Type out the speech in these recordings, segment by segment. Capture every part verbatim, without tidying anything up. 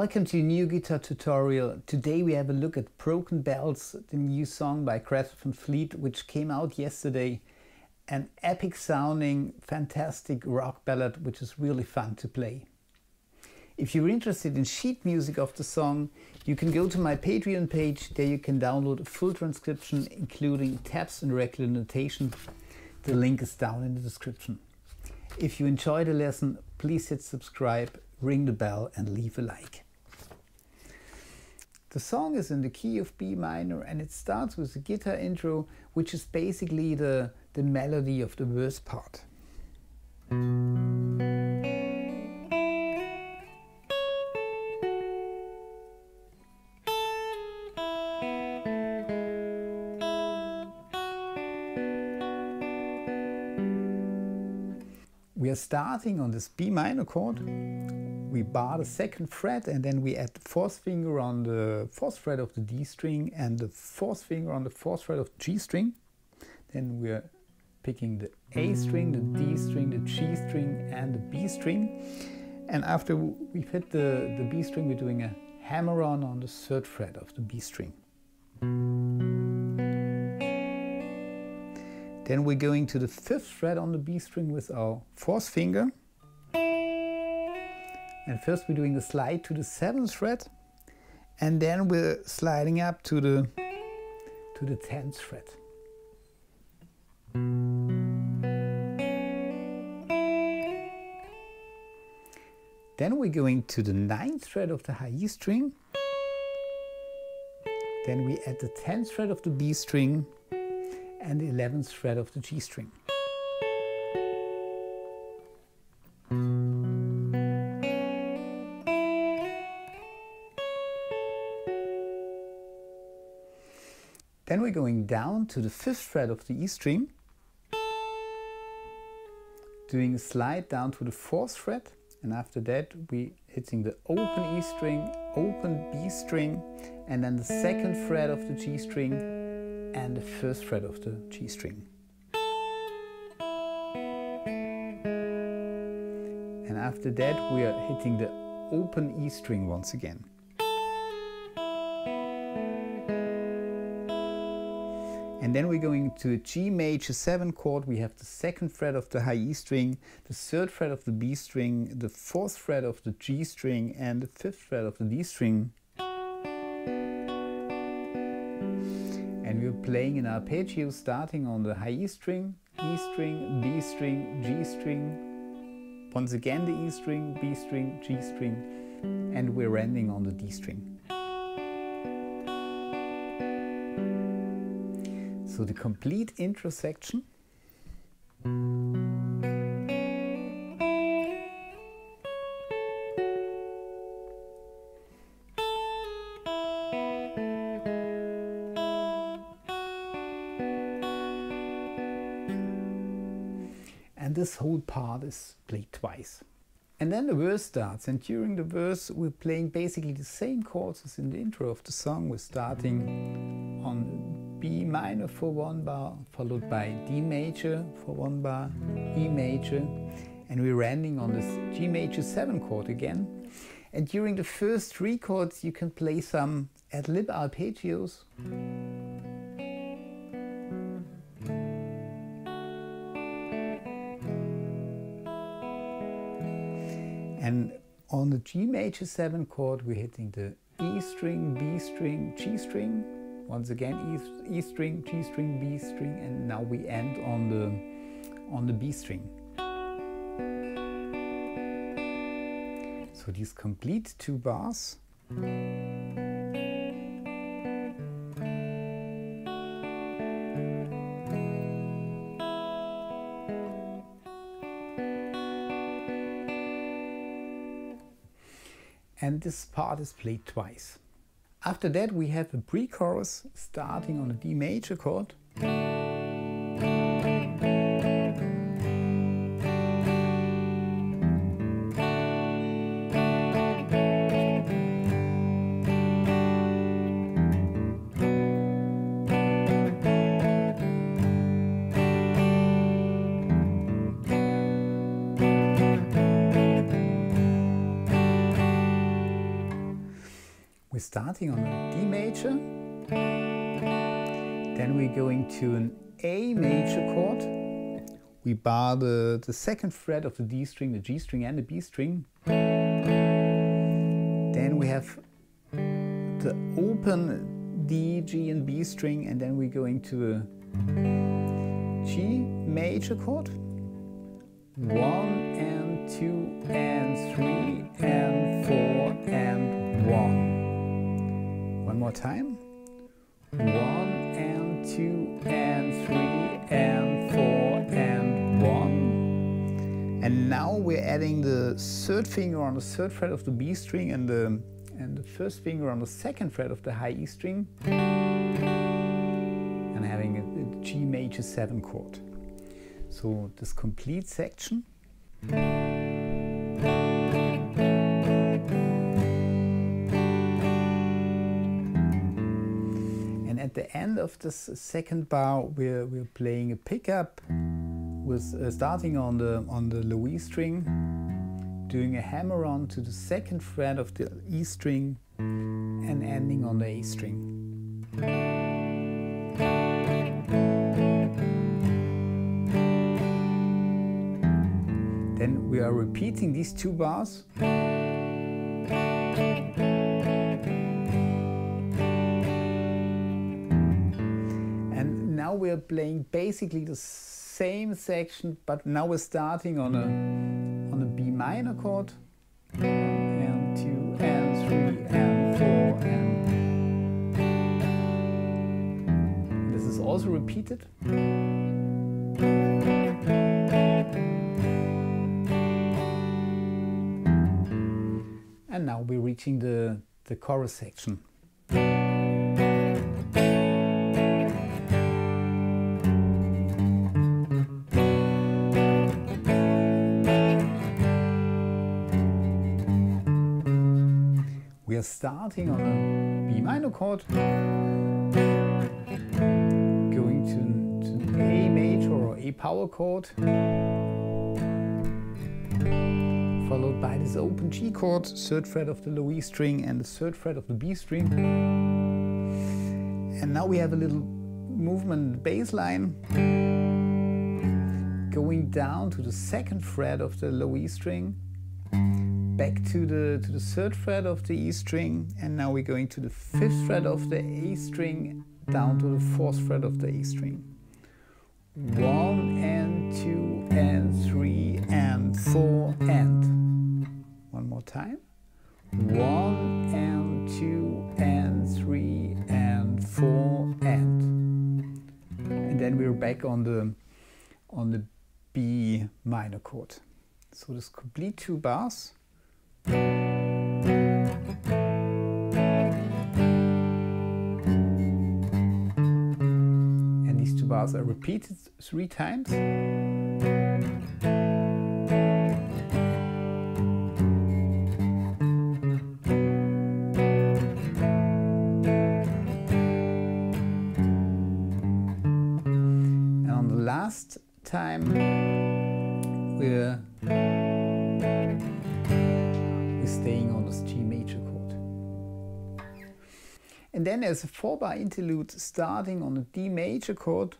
Welcome to a new guitar tutorial. Today we have a look at Broken Bells, the new song by Greta Van Fleet, which came out yesterday. An epic sounding, fantastic rock ballad, which is really fun to play. If you're interested in sheet music of the song, you can go to my Patreon page. There you can download a full transcription, including tabs and regular notation. The link is down in the description. If you enjoyed the lesson, please hit subscribe, ring the bell and leave a like. The song is in the key of B minor and it starts with a guitar intro, which is basically the, the melody of the verse part. We are starting on this B minor chord. We bar the second fret and then we add the fourth finger on the fourth fret of the D string and the fourth finger on the fourth fret of the G string. Then we are picking the A string, the D string, the G string and the B string. And after we've hit the, the B string, we're doing a hammer-on on the third fret of the B string. Then we're going to the fifth fret on the B string with our fourth finger. And first we're doing a slide to the seventh fret. And then we're sliding up to the, to the tenth fret. Then we're going to the ninth fret of the high E string. Then we add the tenth fret of the B string and the eleventh fret of the G string. Then we're going down to the fifth fret of the E string, doing a slide down to the fourth fret, and after that we're hitting the open E string, open B string, and then the second fret of the G string, and the first fret of the G string. And after that we are hitting the open E string once again. And then we're going to a G major seven chord. We have the second fret of the high E string, the third fret of the B string, the fourth fret of the G string and the fifth fret of the D string. And we're playing an arpeggio starting on the high E string, E string, D string, G string, once again the E string, B string, G string, and we're ending on the D string. So the complete intro section. And this whole part is played twice. And then the verse starts, and during the verse we're playing basically the same chords as in the intro of the song. We're starting on B minor for one bar, followed by D major for one bar, E major, and we're ending on this G major seven chord again. And during the first three chords you can play some ad lib arpeggios. And on the G major seven chord we're hitting the E string, B string, G string, once again E, E string, G string, B string, and now we end on the, on the B string. So these complete two bars. And this part is played twice. After that we have a pre-chorus starting on a D major chord. starting on a D major, then we're going to an A major chord. We bar the, the second fret of the D string, the G string and the B string. Then we have the open D, G and B string, and then we're going to a G major chord. One and two and three and four and one. One more time. One and two and three and four and one. And now we're adding the third finger on the third fret of the B string and the and the first finger on the second fret of the high E string. And having a, a G major seven chord. So this complete section. And at the end of this second bar we're, we're playing a pickup with uh, starting on the on the low E string, doing a hammer-on to the second fret of the E string and ending on the A string. Then we are repeating these two bars. And now we are playing basically the same section, but now we're starting on a on a B minor chord. One and two and three and four and this is also repeated. And now we're reaching the, the chorus section. We are starting on a B minor chord, going to, to an A major or A power chord, followed by this open G chord, third fret of the low E string and the third fret of the B string. And now we have a little movement in the bass line, going down to the second fret of the low E string, back to the, to the third fret of the E string, and now we're going to the fifth fret of the A string, down to the fourth fret of the A string. One and two and three and four and. One more time. One and two and three and four and. And then we're back on the on the B minor chord. So this complete two bars. And these two bars are repeated three times. Last time we're, we're staying on this G major chord. And then there's a four bar interlude starting on a D major chord,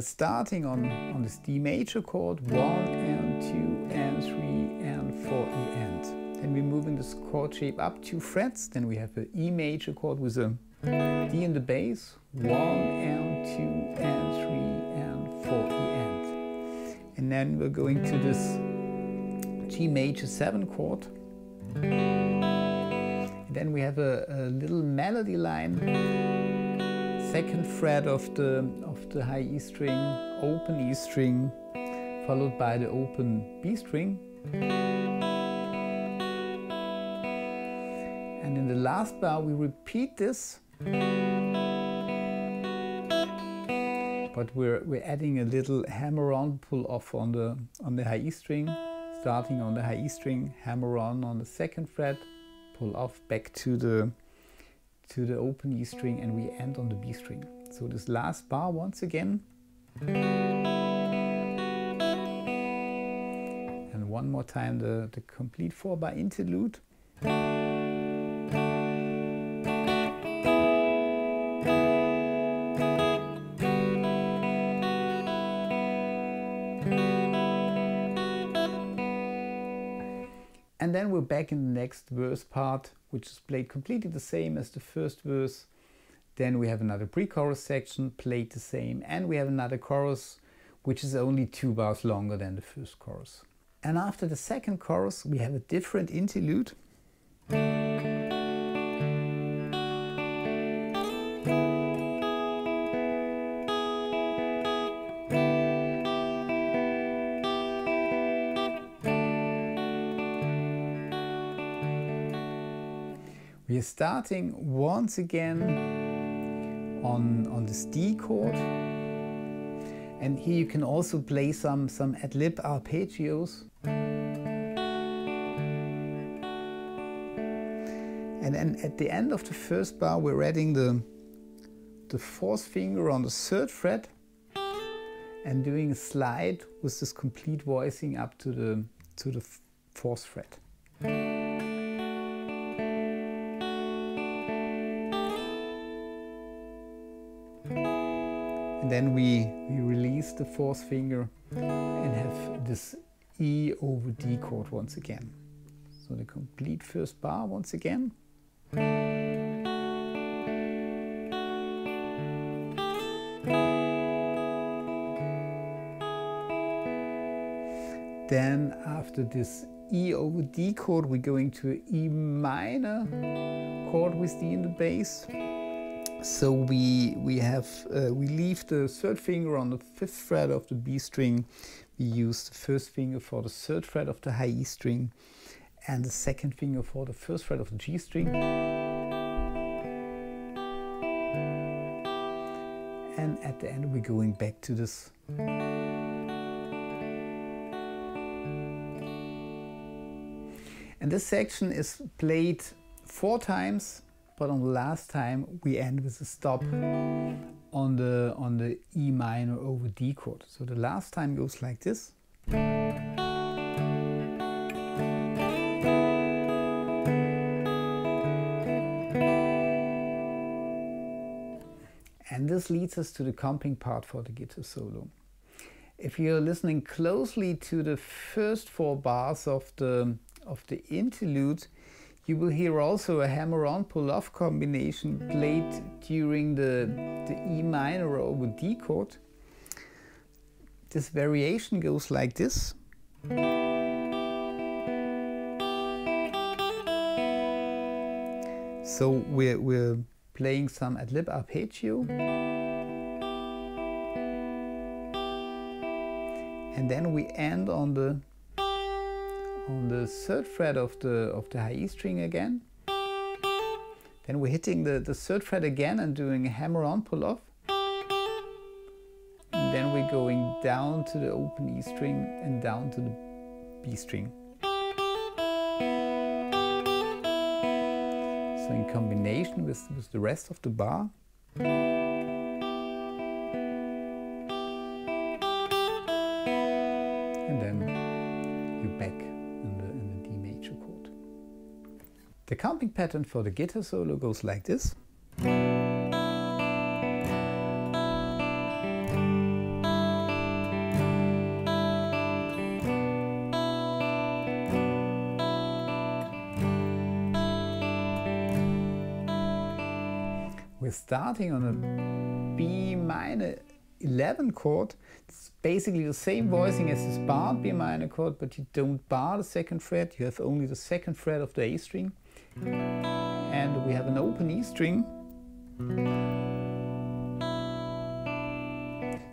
starting on, on this D major chord, one and two and three and four E and. Then we're moving this chord shape up two frets, then we have an E major chord with a D in the bass, one and two and three and four E and. And then we're going to this G major seven chord. And then we have a, a little melody line. Second fret of the of the high E string, open E string, followed by the open B string. And in the last bar we repeat this, but we're we're adding a little hammer-on pull-off on the on the high E string, starting on the high E string, hammer-on on the second fret, pull off back to the to the open E string, and we end on the B string. So this last bar once again. And one more time the, the complete four bar interlude. And then we're back in the next verse part, which is played completely the same as the first verse. Then we have another pre-chorus section played the same, and we have another chorus which is only two bars longer than the first chorus. And after the second chorus we have a different interlude. We are starting once again on, on this D chord, and here you can also play some, some ad lib arpeggios. And then at the end of the first bar we're adding the, the fourth finger on the third fret and doing a slide with this complete voicing up to the, to the fourth fret. Then we, we release the fourth finger and have this E over D chord once again. So the complete first bar once again. Then after this E over D chord we're going to an E minor chord with D in the bass. So we we have uh, we leave the third finger on the fifth fret of the B string. We use the first finger for the third fret of the high E string, and the second finger for the first fret of the G string. And at the end, we're going back to this. And this section is played four times. But on the last time we end with a stop on the, on the E minor over D chord. So the last time goes like this. And this leads us to the comping part for the guitar solo. If you're listening closely to the first four bars of the, of the interlude, you will hear also a hammer-on pull-off combination played during the, the E minor over D chord. This variation goes like this. So we're, we're playing some ad lib arpeggio. And then we end on the on the third fret of the, of the high E string again. Then we're hitting the, the third fret again and doing a hammer-on pull-off. And then we're going down to the open E string and down to the B string. So in combination with, with the rest of the bar. And then you're back. The comping pattern for the guitar solo goes like this. We're starting on a B minor eleven chord. It's basically the same voicing as this barred B minor chord, but you don't bar the second fret, you have only the second fret of the A string. And we have an open E string.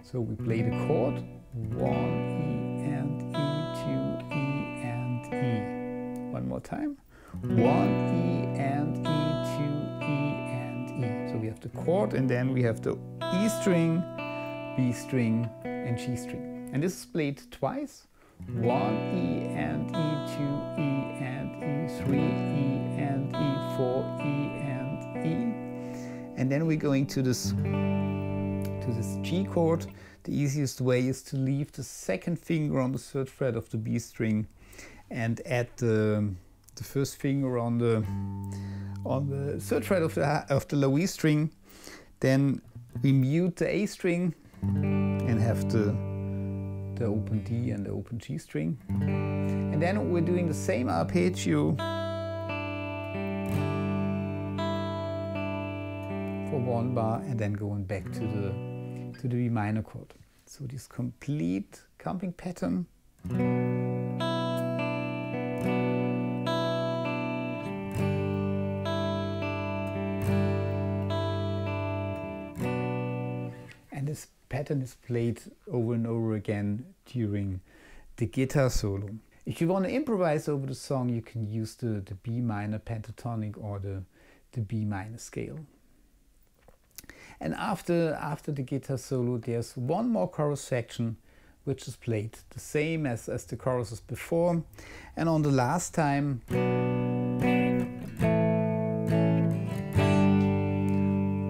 So we play the chord one E and E, two E and E. One more time. One E and E, two E and E. So we have the chord, and then we have the E string, B string and G string. And this is played twice. One E and E, two E and E, three E and E, four E and E. And then we're going to this, to this G chord. The easiest way is to leave the second finger on the third fret of the B string and add the, the first finger on the on the third fret of the of the low E string. Then we mute the A string and have the the open D and the open G string. And then we're doing the same arpeggio for one bar and then going back to the to the B minor chord. So this complete comping pattern. And this pattern is played over and over again during the guitar solo. If you want to improvise over the song, you can use the, the B minor pentatonic or the, the B minor scale. And after, after the guitar solo, there's one more chorus section, which is played the same as, as the choruses before. And on the last time,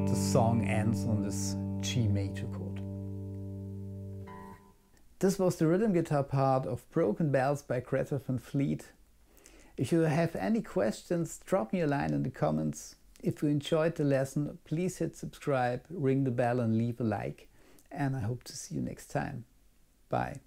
the song ends on this G major chord. This was the rhythm guitar part of Broken Bells by Greta Van Fleet. If you have any questions, drop me a line in the comments. If you enjoyed the lesson, please hit subscribe, ring the bell and leave a like. And I hope to see you next time. Bye.